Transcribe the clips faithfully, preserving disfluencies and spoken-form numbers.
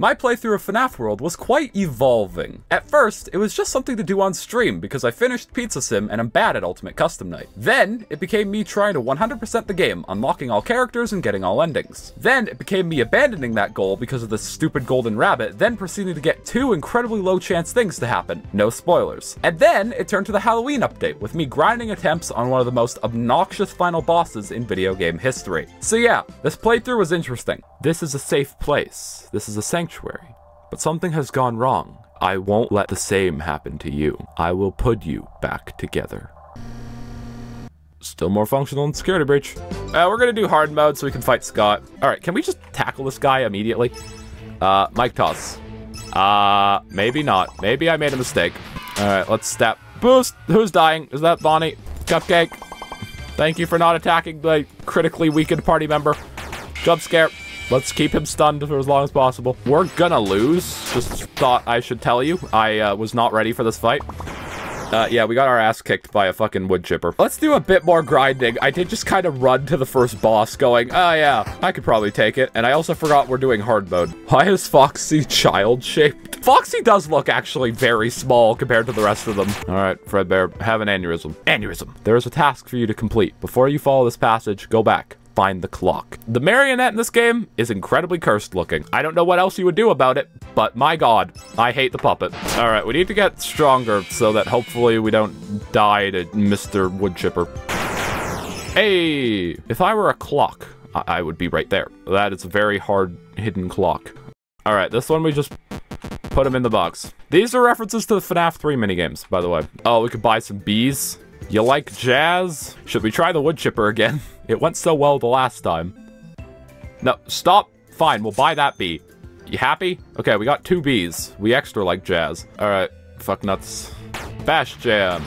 My playthrough of FNAF World was quite evolving. At first, it was just something to do on stream because I finished Pizza Sim and I'm bad at Ultimate Custom Night. Then, it became me trying to one hundred percent the game, unlocking all characters and getting all endings. Then, it became me abandoning that goal because of the stupid golden rabbit, then proceeding to get two incredibly low chance things to happen. No spoilers. And then, it turned to the Halloween update, with me grinding attempts on one of the most obnoxious final bosses in video game history. So yeah, this playthrough was interesting. This is a safe place. This is a sanctuary. But something has gone wrong. I won't let the same happen to you. I will put you back together. Still more functional than Security Breach. Uh, we're gonna do hard mode so we can fight Scott. Alright, can we just tackle this guy immediately? Uh, mic toss. Uh, maybe not. Maybe I made a mistake. Alright, let's step. Boost! Who's dying? Is that Bonnie? Cupcake. Thank you for not attacking the critically weakened party member. Jump scare. Let's keep him stunned for as long as possible. We're gonna lose. Just thought I should tell you. I uh, was not ready for this fight. Uh, yeah, we got our ass kicked by a fucking wood chipper. Let's do a bit more grinding. I did just kind of run to the first boss going, oh yeah, I could probably take it. And I also forgot we're doing hard mode. Why is Foxy child-shaped? Foxy does look actually very small compared to the rest of them. All right, Fredbear, have an aneurysm. Aneurysm. There is a task for you to complete. Before you follow this passage, go back. Find the clock. The marionette in this game is incredibly cursed looking. I don't know what else you would do about it, but my god, I hate the puppet. All right, we need to get stronger so that hopefully we don't die to Mister Woodchipper. Hey! If I were a clock, I, I would be right there. That is a very hard hidden clock. All right, this one we just put him in the box. These are references to the FNAF three minigames, by the way. Oh, we could buy some bees. You like jazz? Should we try the wood chipper again? It went so well the last time. No, stop. Fine, we'll buy that bee. You happy? Okay, we got two bees. We extra like jazz. Alright, fuck nuts. Bash jam.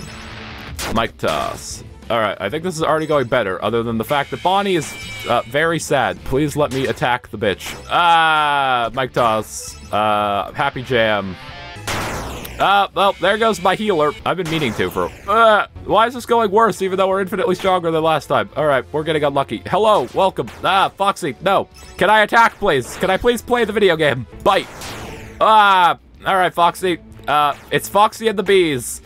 Mic toss. Alright, I think this is already going better, other than the fact that Bonnie is uh, very sad. Please let me attack the bitch. Ah, mic toss. Uh, happy jam. Uh, well, there goes my healer. I've been meaning to for... Uh, why is this going worse, even though we're infinitely stronger than last time? All right, we're getting unlucky. Hello, welcome. Ah, Foxy, no. Can I attack, please? Can I please play the video game? Bite. Ah, all right, Foxy. Uh, it's Foxy and the bees.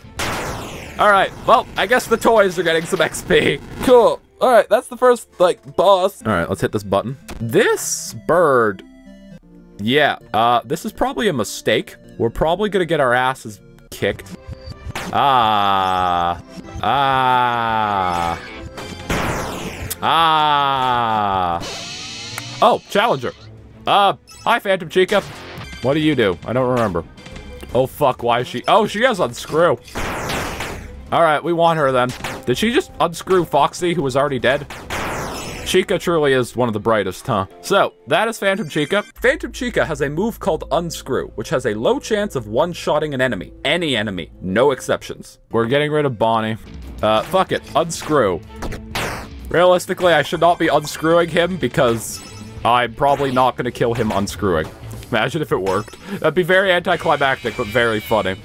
All right, well, I guess the toys are getting some X P. Cool. All right, that's the first, like, boss. All right, let's hit this button. This bird... Yeah, uh, this is probably a mistake. We're probably gonna get our asses kicked. Ah. Ah. Ah. Oh, Challenger. Uh, hi, Phantom Chica. What do you do? I don't remember. Oh, fuck, why is she? Oh, she has unscrew. All right, we want her then. Did she just unscrew Foxy, who was already dead? Chica truly is one of the brightest, huh? So, that is Phantom Chica. Phantom Chica has a move called Unscrew, which has a low chance of one-shotting an enemy. Any enemy, no exceptions. We're getting rid of Bonnie. Uh, fuck it, unscrew. Realistically, I should not be unscrewing him because I'm probably not gonna kill him unscrewing. Imagine if it worked. That'd be very anticlimactic, but very funny.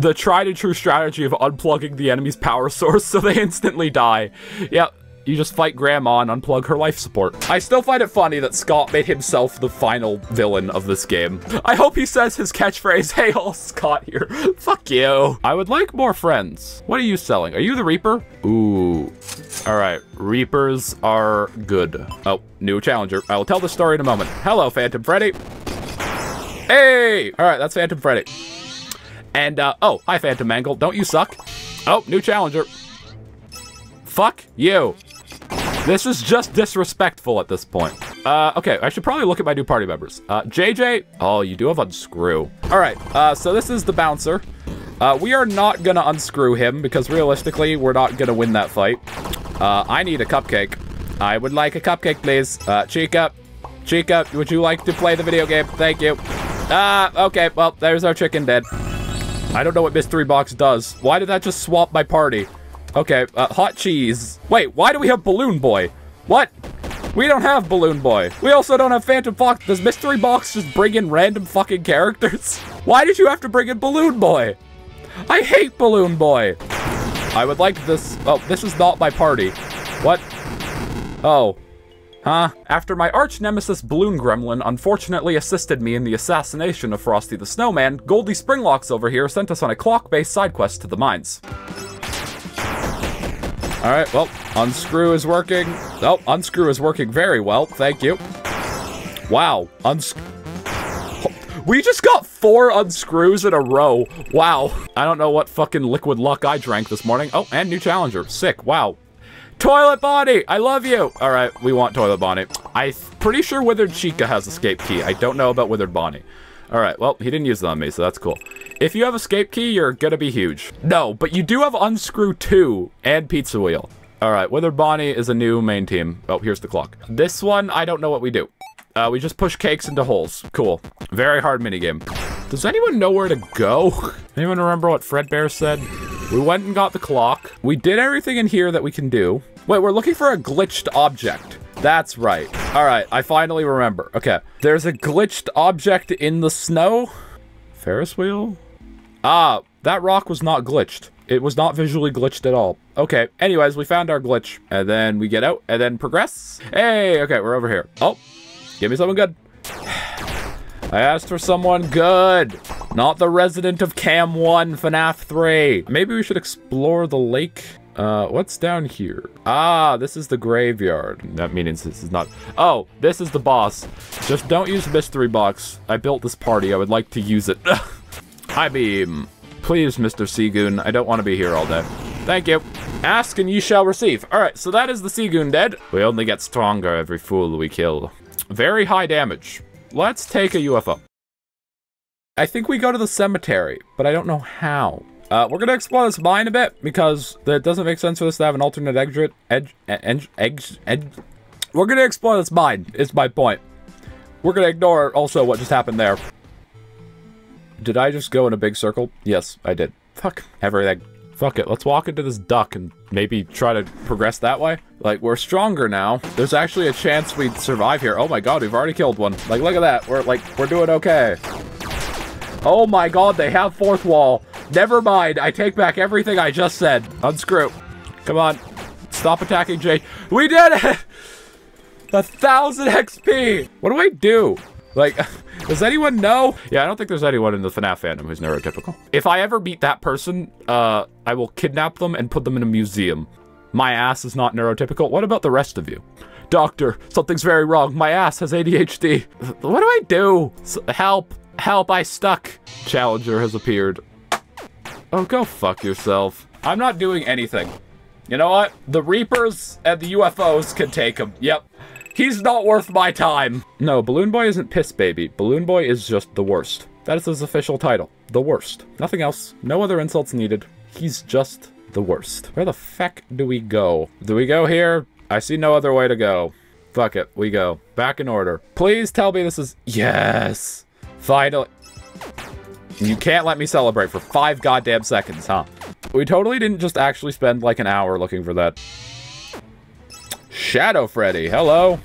The tried and true strategy of unplugging the enemy's power source so they instantly die. Yeah, you just fight Grandma and unplug her life support. I still find it funny that Scott made himself the final villain of this game. I hope he says his catchphrase, hey, all Scott here. Fuck you. I would like more friends. What are you selling? Are you the Reaper? Ooh. All right, Reapers are good. Oh, new challenger. I will tell the story in a moment. Hello, Phantom Freddy. Hey! All right, that's Phantom Freddy. And, uh, oh, hi, Phantom Mangle. Don't you suck? Oh, new challenger. Fuck you. This is just disrespectful at this point. Uh, okay, I should probably look at my new party members. Uh, J J. Oh, you do have unscrew. All right, uh, so this is the bouncer. Uh, we are not gonna unscrew him because realistically, we're not gonna win that fight. Uh, I need a cupcake. I would like a cupcake, please. Uh, Chica. Chica, would you like to play the video game? Thank you. Uh, okay, well, there's our chicken dead. I don't know what Mystery Box does. Why did that just swap my party? Okay, uh, hot cheese. Wait, why do we have Balloon Boy? What? We don't have Balloon Boy. We also don't have Phantom Fox. Does Mystery Box just bring in random fucking characters? Why did you have to bring in Balloon Boy? I hate Balloon Boy. I would like this. Oh, this is not my party. What? Oh. Huh? After my arch-nemesis Balloon Gremlin unfortunately assisted me in the assassination of Frosty the Snowman, Goldie Springlocks over here sent us on a clock-based side quest to the mines. Alright, well, unscrew is working. Oh, unscrew is working very well, thank you. Wow, unsc- we just got four unscrews in a row. Wow. I don't know what fucking liquid luck I drank this morning. Oh, and new challenger. Sick. Wow. Toilet Bonnie, I love you. All right, we want Toilet Bonnie. I'm pretty sure Withered Chica has escape key. I don't know about Withered Bonnie. All right, well, he didn't use it on me, so that's cool. If you have escape key, you're gonna be huge. No, but you do have unscrew two and pizza wheel. All right, Withered Bonnie is a new main team. Oh, here's the clock. This one, I don't know what we do. Uh, we just push cakes into holes. Cool. Very hard minigame. Does anyone know where to go? Anyone remember what Fredbear said? We went and got the clock. We did everything in here that we can do. Wait, we're looking for a glitched object. That's right. All right, I finally remember. Okay. There's a glitched object in the snow. Ferris wheel? Ah, that rock was not glitched. It was not visually glitched at all. Okay, anyways, we found our glitch. And then we get out and then progress. Hey, okay, we're over here. Oh. Give me someone good. I asked for someone good. Not the resident of Cam one FNAF three. Maybe we should explore the lake. Uh, what's down here? Ah, this is the graveyard. That means this is not... Oh, this is the boss. Just don't use mystery box. I built this party. I would like to use it. High beam. Please, Mister Seagoon. I don't want to be here all day. Thank you. Ask and you shall receive. All right, so that is the Seagoon dead. We only get stronger every fool we kill. Very high damage. Let's take a U F O. I think we go to the cemetery, but I don't know how. Uh, we're going to explore this mine a bit, because it doesn't make sense for us to have an alternate exit. Edge, edge, edge, edge. We're going to explore this mine, is my point. We're going to ignore also what just happened there. Did I just go in a big circle? Yes, I did. Fuck everything. Fuck it, let's walk into this duck and maybe try to progress that way. Like, we're stronger now. There's actually a chance we'd survive here. Oh my god, we've already killed one. Like, look at that. We're, like, we're doing okay. Oh my god, they have fourth wall. Never mind, I take back everything I just said. Unscrew. Come on. Stop attacking Jay. We did it! A thousand X P! What do I do? Like... Does anyone know? Yeah, I don't think there's anyone in the FNAF fandom who's neurotypical. If I ever beat that person, uh, I will kidnap them and put them in a museum. My ass is not neurotypical. What about the rest of you? Doctor, something's very wrong. My ass has A D H D. What do I do? Help, help, I stuck. Challenger has appeared. Oh, go fuck yourself. I'm not doing anything. You know what? The Reapers and the U F Os can take him. Yep. He's not worth my time. No, Balloon Boy isn't Piss Baby. Balloon Boy is just the worst. That is his official title. The worst. Nothing else. No other insults needed. He's just the worst. Where the feck do we go? Do we go here? I see no other way to go. Fuck it. We go. Back in order. Please tell me this is... Yes. Finally. You can't let me celebrate for five goddamn seconds, huh? We totally didn't just actually spend like an hour looking for that. Shadow Freddy, hello.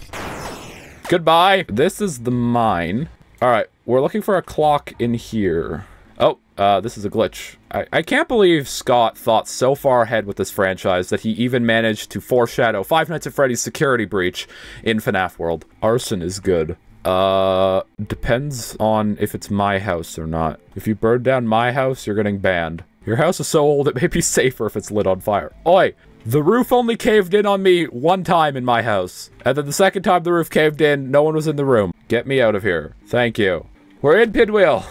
Goodbye. This is the mine. All right, we're looking for a clock in here. Oh, uh, this is a glitch. I, I can't believe Scott thought so far ahead with this franchise that he even managed to foreshadow Five Nights at Freddy's Security Breach in FNAF World. Arson is good. Uh, depends on if it's my house or not. If you burn down my house, you're getting banned. Your house is so old, it may be safer if it's lit on fire. Oi! The roof only caved in on me one time in my house. And then the second time the roof caved in, no one was in the room. Get me out of here. Thank you. We're in Pinwheel.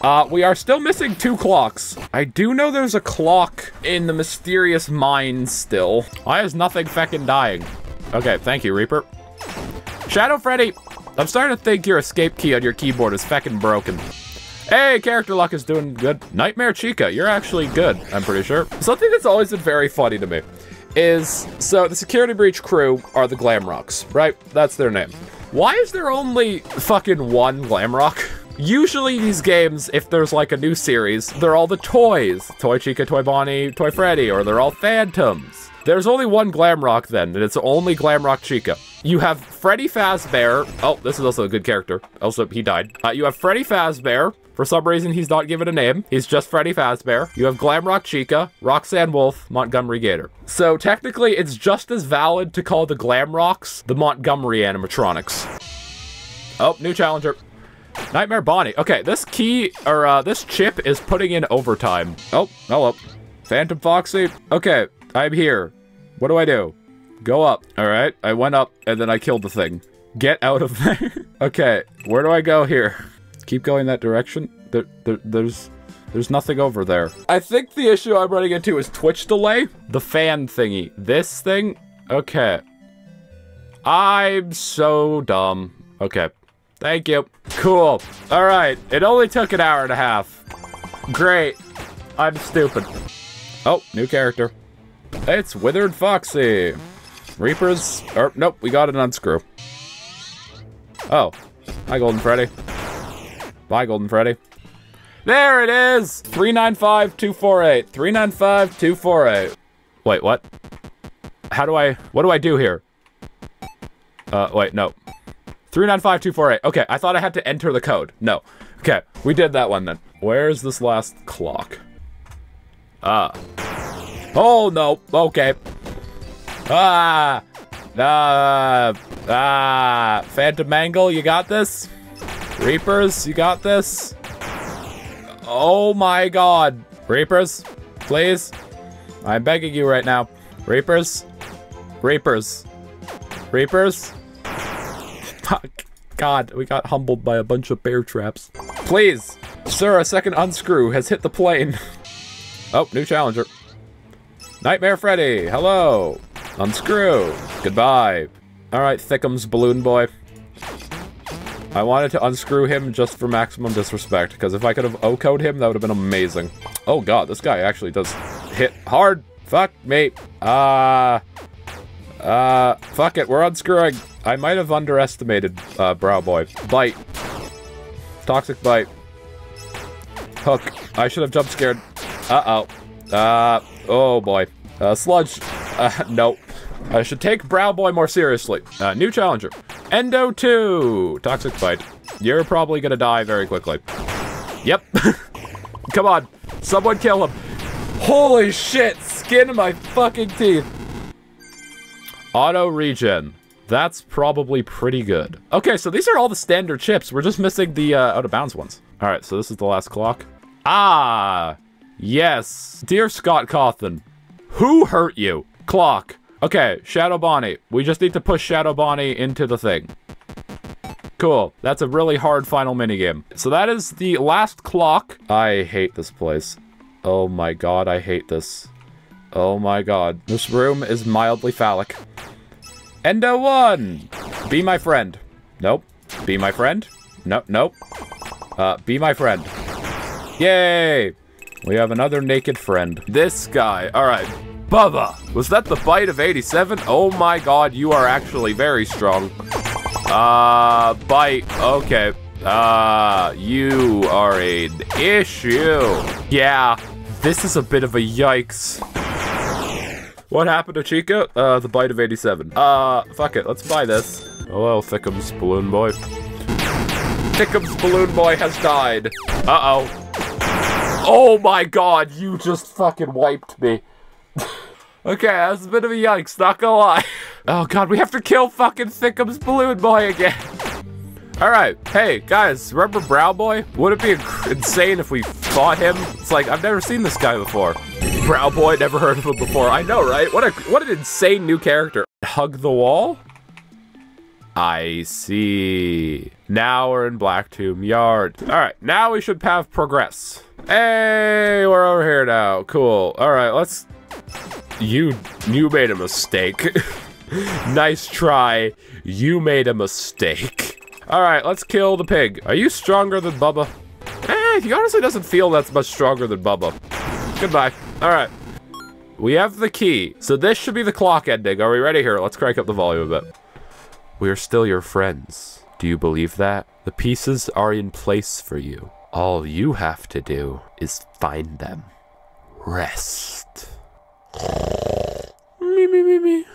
Uh, we are still missing two clocks. I do know there's a clock in the mysterious mine still. Why is nothing feckin' dying? Okay, thank you, Reaper. Shadow Freddy! I'm starting to think your escape key on your keyboard is feckin' broken. Hey, character luck is doing good. Nightmare Chica, you're actually good, I'm pretty sure. Something that's always been very funny to me is, so the Security Breach crew are the Glam Rocks, right? That's their name. Why is there only fucking one Glam Rock? Usually these games, if there's like a new series, they're all the toys. Toy Chica, Toy Bonnie, Toy Freddy, or they're all Phantoms. There's only one glam rock then, and it's only glam rock Chica. You have Freddy Fazbear. Oh, this is also a good character. Also, he died. Uh, you have Freddy Fazbear. For some reason, he's not given a name. He's just Freddy Fazbear. You have Glamrock Chica, Roxanne Wolf, Montgomery Gator. So technically, it's just as valid to call the Glamrocks the Montgomery animatronics. Oh, new challenger. Nightmare Bonnie. Okay, this key, or uh, this chip is putting in overtime. Oh, hello. Phantom Foxy. Okay, I'm here. What do I do? Go up. All right, I went up, and then I killed the thing. Get out of there. Okay, where do I go here? Keep going that direction. There, there, there's there's nothing over there. I think the issue I'm running into is Twitch delay. The fan thingy. This thing? Okay. I'm so dumb. Okay. Thank you. Cool. All right. It only took an hour and a half. Great. I'm stupid. Oh, new character. It's Withered Foxy. Reapers. Or, nope, we got an unscrew. Oh. Hi, Golden Freddy. Bye, Golden Freddy. There it is! three nine five two four eight. three nine five two four eight. Wait, what? How do I... What do I do here? Uh, wait, no. three nine five two four eight. Okay, I thought I had to enter the code. No. Okay, we did that one then. Where's this last clock? Ah. Oh, no. Okay. Ah! Ah! Ah! Phantom Mangle, you got this? Reapers, you got this? Oh my god. Reapers, please. I'm begging you right now. Reapers. Reapers. Reapers. Fuck. God, we got humbled by a bunch of bear traps. Please. Sir, a second unscrew has hit the plane. Oh, new challenger. Nightmare Freddy. Hello. Unscrew. Goodbye. All right, Thickums Balloon Boy. I wanted to unscrew him just for maximum disrespect, because if I could have O-code him, that would have been amazing. Oh god, this guy actually does hit hard. Fuck me. Uh, uh, fuck it, we're unscrewing. I might have underestimated uh, Brow Boy. Bite. Toxic Bite. Hook. I should have jump scared. Uh-oh. Uh, oh boy. Uh, sludge. Uh, no. I should take Brow Boy more seriously. Uh, new challenger. Endo two! Toxic Bite. You're probably gonna die very quickly. Yep. Come on. Someone kill him. Holy shit! Skin my fucking teeth. Auto regen. That's probably pretty good. Okay, so these are all the standard chips. We're just missing the uh, out of bounds ones. Alright, so this is the last clock. Ah! Yes. Dear Scott Cawthon, who hurt you? Clock. Okay, Shadow Bonnie. We just need to push Shadow Bonnie into the thing. Cool. That's a really hard final minigame. So that is the last clock. I hate this place. Oh my god, I hate this. Oh my god. This room is mildly phallic. Endo one! Be my friend. Nope. Be my friend. Nope, nope. Uh, be my friend. Yay! We have another naked friend. This guy. Alright. Bubba! Was that the bite of eighty-seven? Oh my god, you are actually very strong. Uh, bite. Okay. Uh, you are an issue. Yeah, this is a bit of a yikes. What happened to Chica? Uh, the bite of eighty-seven. Uh, fuck it, let's buy this. Hello, Thickums Balloon Boy. Thickums Balloon Boy has died. Uh-oh. Oh my god, you just fucking wiped me. Okay, that's a bit of a yikes, not gonna lie. Oh god, we have to kill fucking Thickums Balloon Boy again. Alright, hey, guys, remember Brow Boy? Would it be insane if we fought him? It's like, I've never seen this guy before. Brow Boy, never heard of him before. I know, right? What a what an insane new character. Hug the wall? I see. Now we're in Blacktomb Yard. Alright, now we should have progress. Hey, we're over here now. Cool. Alright, let's... You, you made a mistake. Nice try. You made a mistake. All right, let's kill the pig. Are you stronger than Bubba? Eh, he honestly doesn't feel that's much stronger than Bubba. Goodbye. All right. We have the key. So this should be the clock ending. Are we ready here? Let's crank up the volume a bit. We are still your friends. Do you believe that? The pieces are in place for you. All you have to do is find them. Rest. me, me, me, me.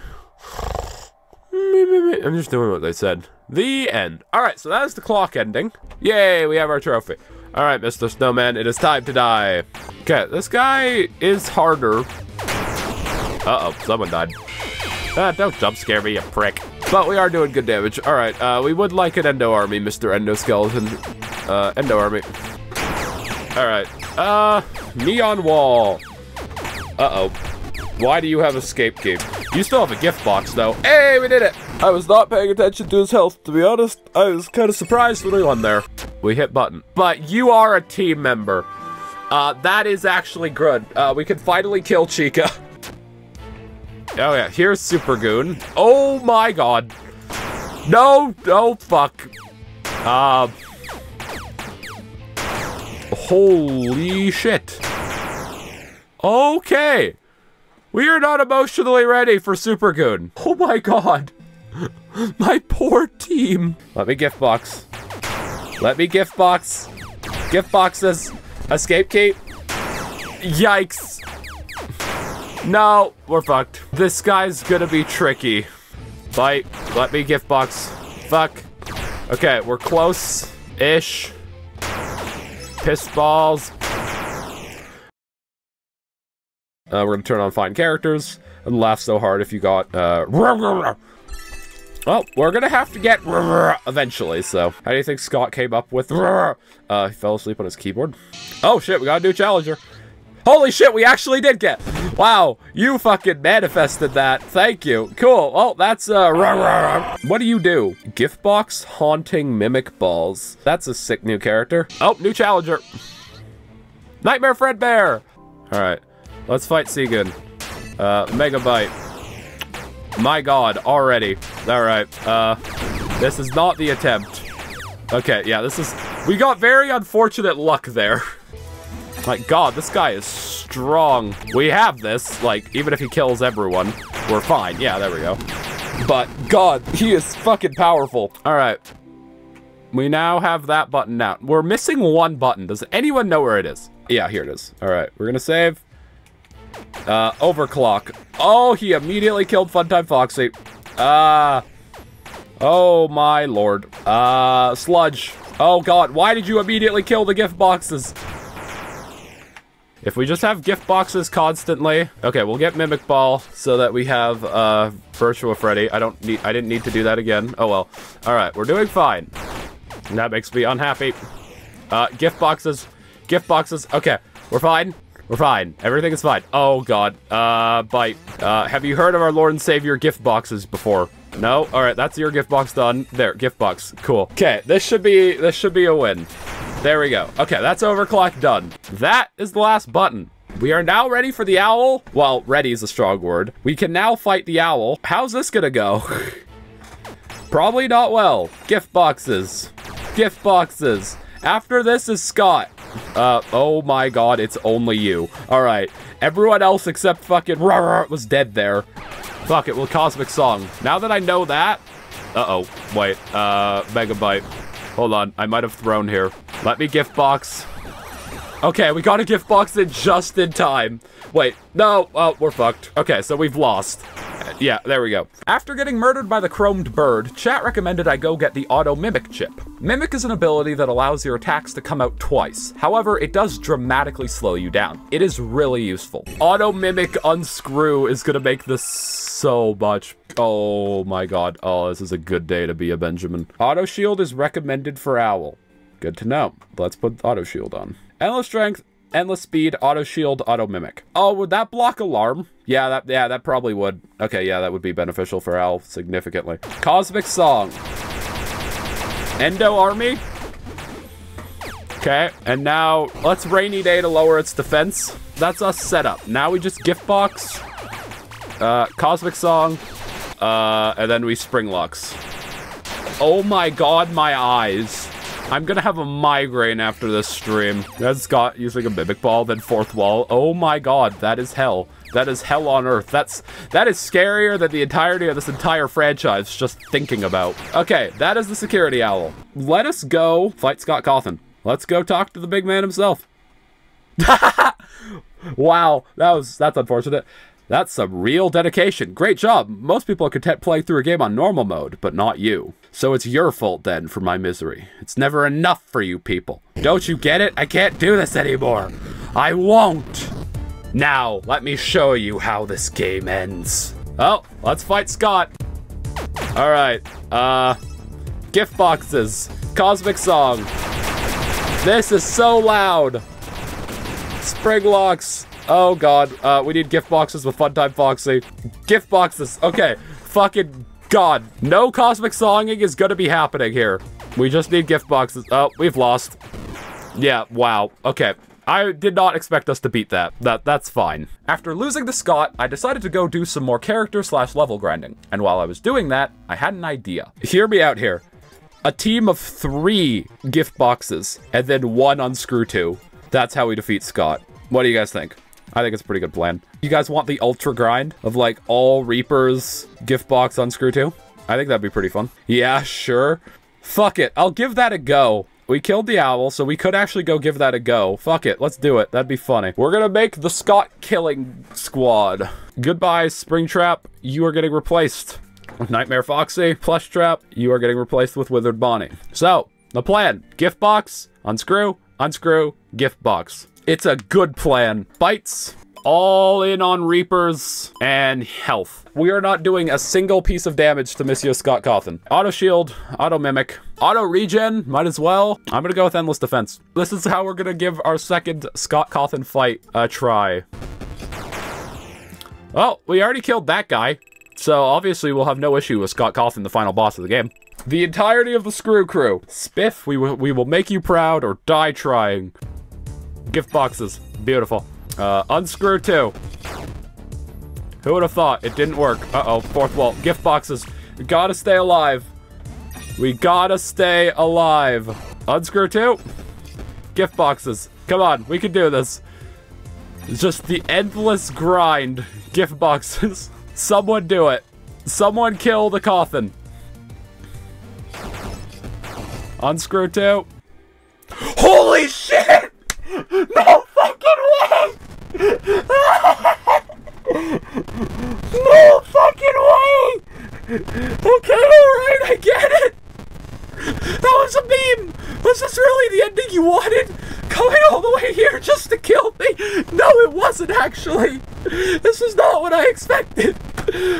Me, me, me. I'm just doing what they said. The end. All right, so that is the clock ending. Yay, we have our trophy. All right, Mister Snowman, it is time to die. Okay, this guy is harder. Uh-oh, someone died. Ah, don't jump scare me, you prick. But we are doing good damage. All right, uh, we would like an Endo Army, Mister Endoskeleton. Uh, Endo Army. All right, uh, Neon Wall. Uh-oh, why do you have escape key? You still have a gift box, though. Hey, we did it! I was not paying attention to his health, to be honest. I was kind of surprised when we won there. We hit button. But you are a team member. Uh, that is actually good. Uh, we can finally kill Chica. Oh yeah, here's Super Goon. Oh my god. No, no, fuck. Um. Uh, holy shit. Okay. We are not emotionally ready for Super Goon. Oh my god. My poor team. Let me gift box. Let me gift box. Gift boxes. Escape key. Yikes. No, we're fucked. This guy's gonna be tricky. Fight. Let me gift box. Fuck. Okay, we're close-ish. Piss balls. Uh, we're gonna turn on Find Characters and laugh so hard if you got, uh... Well, we're gonna have to get eventually, so. How do you think Scott came up with uh, he fell asleep on his keyboard? Oh shit, we got a new challenger. Holy shit, we actually did get. Wow, you fucking manifested that. Thank you. Cool. Oh, that's uh rah, rah, rah. What do you do? Gift box haunting mimic balls. That's a sick new character. Oh, new challenger. Nightmare Fredbear. All right. Let's fight Seagun. Uh, Megabyte. My god, already. All right. Uh, this is not the attempt. Okay, yeah, this is... We got very unfortunate luck there. My god, this guy is strong. We have this. Like, even if he kills everyone, we're fine. Yeah, there we go. But, god, he is fucking powerful. All right. We now have that button out. We're missing one button. Does anyone know where it is? Yeah, here it is. All right, we're gonna save. Uh, overclock. Oh, he immediately killed Funtime Foxy. Uh, oh my lord. Uh, sludge. Oh god, why did you immediately kill the gift boxes? If we just have gift boxes constantly. Okay, we'll get Mimic Ball so that we have, uh, Virtua Freddy. I don't need- I didn't need to do that again. Oh well. Alright, we're doing fine. That makes me unhappy. Uh, gift boxes. Gift boxes. Okay, we're fine. We're fine. Everything is fine. Oh, God. Uh, bite. Uh, have you heard of our Lord and Savior gift boxes before? No? Alright, that's your gift box done. There, gift box. Cool. Okay, this should be, this should be a win. There we go. Okay, that's overclock done. That is the last button. We are now ready for the owl. Well, ready is a strong word. We can now fight the owl. How's this gonna go? Probably not well. Gift boxes. Gift boxes. After this is Scott. Uh, oh my god, it's only you. Alright, everyone else except fucking rah, rah, was dead there. Fuck it, well, Cosmic Song. Now that I know that... Uh-oh, wait, uh, Megabyte. Hold on, I might have thrown here. Let me gift box. Okay, we got a gift box in just in time. Wait, no, oh, we're fucked. Okay, so we've lost. Yeah, there we go. After getting murdered by the chromed bird, chat recommended I go get the auto mimic chip. Mimic is an ability that allows your attacks to come out twice. However, it does dramatically slow you down. It is really useful. Auto mimic unscrew is gonna make this so much. Oh my god. Oh, this is a good day to be a Benjamin. Auto shield is recommended for owl. Good to know. Let's put auto shield on. Endless strength. Endless speed, auto shield, auto mimic. Oh, would that block alarm? Yeah, that yeah, that probably would. Okay, yeah, that would be beneficial for Al significantly. Cosmic Song. Endo Army. Okay, and now let's Rainy Day to lower its defense. That's us set up. Now we just gift box. Uh, Cosmic Song. Uh, and then we spring locks. Oh my god, my eyes. I'm gonna have a migraine after this stream. That's Scott using a mimic ball, then fourth wall. Oh my god, that is hell. That is hell on earth. That's, that is scarier than the entirety of this entire franchise, just thinking about. Okay, that is the security owl. Let us go fight Scott Cawthon. Let's go talk to the big man himself. Wow, that was, that's unfortunate. That's some real dedication. Great job. Most people are content playing through a game on normal mode, but not you. So it's your fault then for my misery. It's never enough for you people. Don't you get it? I can't do this anymore. I won't. Now, let me show you how this game ends. Oh, let's fight Scott. All right. Uh, gift boxes. Cosmic song. This is so loud. Spring locks. Oh god, uh, we need gift boxes with Fun Time Foxy. Gift boxes, okay. Fucking god. No cosmic songing is gonna be happening here. We just need gift boxes. Oh, we've lost. Yeah, wow, okay. I did not expect us to beat that. That that's fine. After losing to Scott, I decided to go do some more character slash level grinding. And while I was doing that, I had an idea. Hear me out here. A team of three gift boxes, and then one unscrew two. That's how we defeat Scott. What do you guys think? I think it's a pretty good plan. You guys want the ultra grind of like all Reapers gift box unscrew two? I think that'd be pretty fun. Yeah, sure. Fuck it. I'll give that a go. We killed the owl, so we could actually go give that a go. Fuck it. Let's do it. That'd be funny. We're gonna make the Scott killing squad. Goodbye, Springtrap. You are getting replaced. Nightmare Foxy, Plush Trap. You are getting replaced with Withered Bonnie. So, the plan. Gift box, unscrew, unscrew, gift box. It's a good plan. Bites, all in on Reapers, and health. We are not doing a single piece of damage to Monsieur Scott Cawthon. Auto shield, auto mimic, auto regen, might as well. I'm gonna go with endless defense. This is how we're gonna give our second Scott Cawthon fight a try. Well, we already killed that guy, so obviously we'll have no issue with Scott Cawthon, the final boss of the game. The entirety of the Screw Crew. Spiff, we, we will make you proud or die trying. Gift boxes. Beautiful. Uh, unscrew two. Who would have thought? It didn't work. Uh-oh. Fourth wall. Gift boxes. We gotta stay alive. We gotta stay alive. Unscrew two. Gift boxes. Come on. We can do this. It's just the endless grind. Gift boxes. Someone do it. Someone kill the Cawthon. Unscrew two. Holy shit! No fucking way! No fucking way! Okay, alright, I get it! That was a meme! Was this really the ending you wanted? Coming all the way here just to kill me? No, it wasn't actually! This is not what I expected!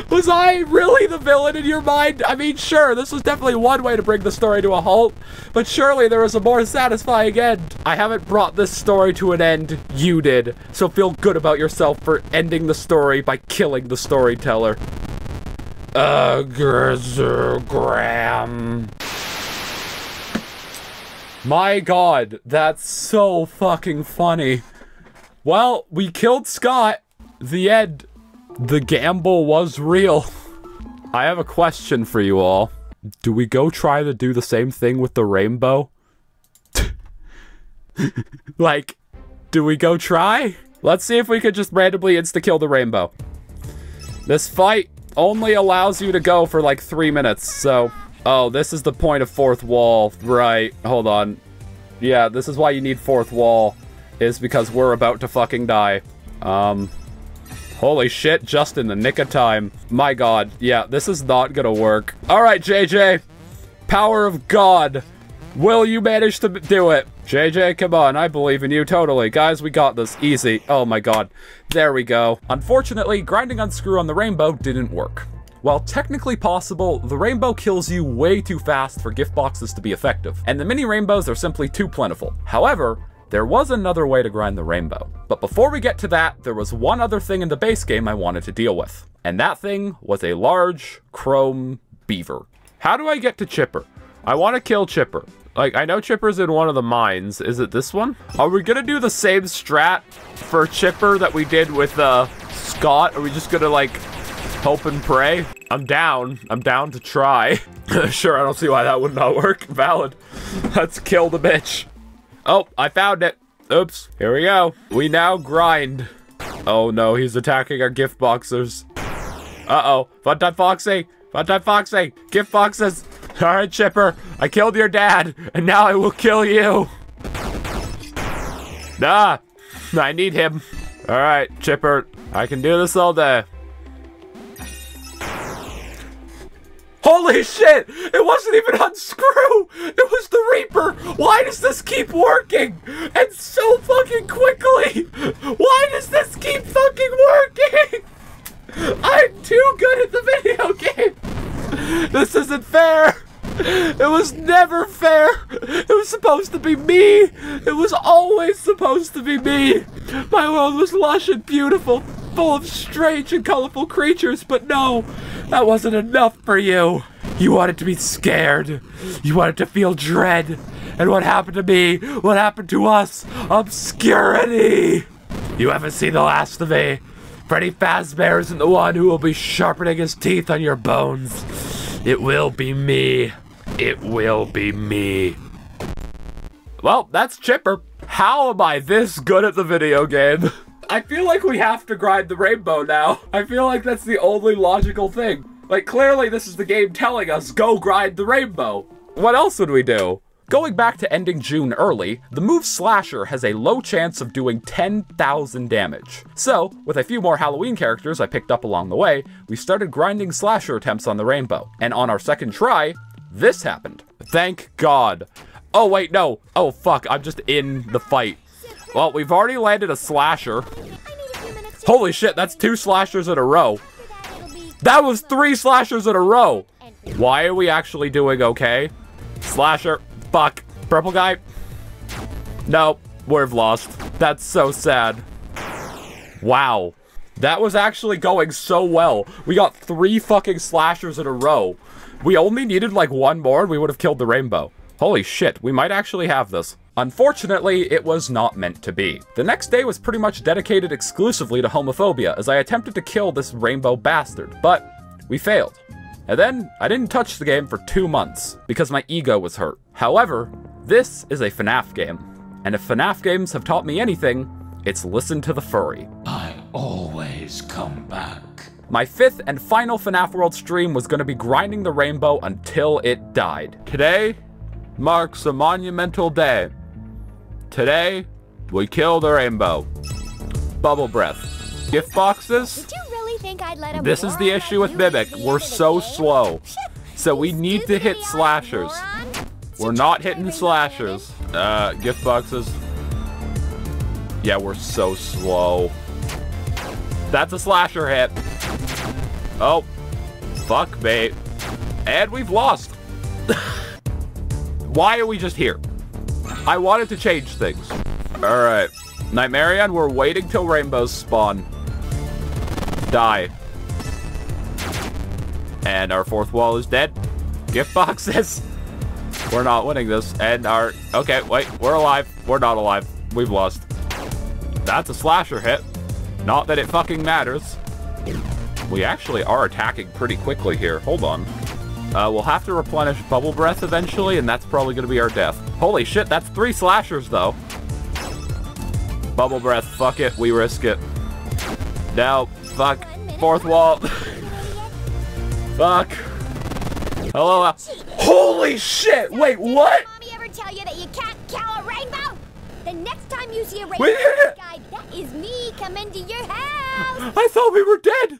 Was I really the villain in your mind? I mean, sure, this was definitely one way to bring the story to a halt, but surely there was a more satisfying end. I haven't brought this story to an end, you did, so feel good about yourself for ending the story by killing the storyteller. Uh, Graham. My god, that's so fucking funny. Well, we killed Scott. The end. The gamble was real. I have a question for you all. Do we go try to do the same thing with the rainbow? Like, do we go try? Let's see if we could just randomly insta-kill the rainbow. This fight only allows you to go for like three minutes, so... Oh, this is the point of fourth wall. Right, hold on. Yeah, this is why you need fourth wall, is because we're about to fucking die. Um... Holy shit, just in the nick of time. My god, yeah, this is not gonna work. Alright, J J, power of god, will you manage to do it? J J, come on, I believe in you totally. Guys, we got this, easy. Oh my god, there we go. Unfortunately, grinding unscrew on the rainbow didn't work. While technically possible, the rainbow kills you way too fast for gift boxes to be effective, and the mini rainbows are simply too plentiful. However, there was another way to grind the rainbow. But before we get to that, there was one other thing in the base game I wanted to deal with. And that thing was a large chrome beaver. How do I get to Chipper? I want to kill Chipper. Like, I know Chipper's in one of the mines. Is it this one? Are we gonna do the same strat for Chipper that we did with uh, Scott? Are we just gonna like hope and pray? I'm down. I'm down to try. Sure, I don't see why that would not work. Valid. Let's kill the bitch. Oh, I found it. Oops. Here we go. We now grind. Oh no, he's attacking our gift boxers. Uh-oh. Fun Time Foxy. Fun Time Foxy. Gift boxes. All right, Chipper. I killed your dad, and now I will kill you. Nah. I need him. Alright, Chipper. I can do this all day. Holy shit! It wasn't even unscrew! It was the Reaper! Why does this keep working? And so fucking quickly! Why does this keep fucking working? I'm too good at the video game! This isn't fair! It was never fair! It was supposed to be me! It was always supposed to be me! My world was lush and beautiful, full of strange and colorful creatures, but no, that wasn't enough for you. You wanted to be scared. You wanted to feel dread. And what happened to me? What happened to us? Obscurity! You haven't seen the last of me. Freddy Fazbear isn't the one who will be sharpening his teeth on your bones. It will be me. It will be me. Well, that's Chipper. How am I this good at the video game? I feel like we have to grind the rainbow now. I feel like that's the only logical thing. Like, clearly this is the game telling us, go grind the rainbow. What else would we do? Going back to ending June early, the move Slasher has a low chance of doing ten thousand damage. So, with a few more Halloween characters I picked up along the way, we started grinding Slasher attempts on the rainbow. And on our second try, this happened. Thank God. Oh wait, no. Oh fuck, I'm just in the fight. Well, we've already landed a Slasher. Holy shit, that's two Slashers in a row. That was three Slashers in a row. Why are we actually doing okay? Slasher. Fuck. Purple guy? No, we've lost. That's so sad. Wow. That was actually going so well. We got three fucking Slashers in a row. We only needed like one more and we would have killed the rainbow. Holy shit, we might actually have this. Unfortunately, it was not meant to be. The next day was pretty much dedicated exclusively to homophobia as I attempted to kill this rainbow bastard, but we failed. And then, I didn't touch the game for two months, because my ego was hurt. However, this is a FNAF game, and if FNAF games have taught me anything, it's listen to the furry. I always come back. My fifth and final FNAF World stream was going to be grinding the rainbow until it died. Today marks a monumental day. Today, we kill the rainbow. Bubble breath. Gift boxes? This is the issue with Mimic. We're so slow. So we need to hit Slashers. We're not hitting Slashers. Uh, gift boxes. Yeah, we're so slow. That's a Slasher hit. Oh. Fuck, mate. And we've lost. Why are we just here? I wanted to change things. Alright. Nightmarion, we're waiting till rainbows spawn. Die. And our fourth wall is dead. Gift boxes. We're not winning this. And our... Okay, wait. We're alive. We're not alive. We've lost. That's a Slasher hit. Not that it fucking matters. We actually are attacking pretty quickly here. Hold on. Uh, we'll have to replenish Bubble Breath eventually, and that's probably going to be our death. Holy shit, that's three Slashers, though. Bubble Breath. Fuck it. We risk it. Now... Fuck. Fourth wall. Fuck. Hello. Holy shit! Wait, what? Did your mommy ever tell you that you can't kill a rainbow? The next time you see a rainbow guy, that is me coming to your house. I thought we were dead.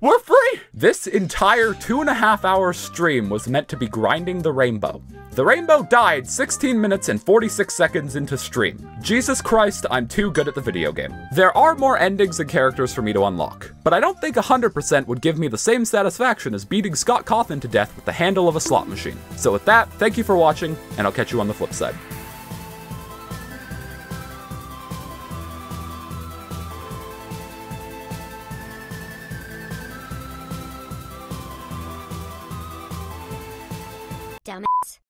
We're free! This entire two and a half hour stream was meant to be grinding the rainbow. The rainbow died sixteen minutes and forty-six seconds into stream. Jesus Christ, I'm too good at the video game. There are more endings and characters for me to unlock, but I don't think one hundred percent would give me the same satisfaction as beating Scott Cawthon to death with the handle of a slot machine. So with that, thank you for watching, and I'll catch you on the flip side.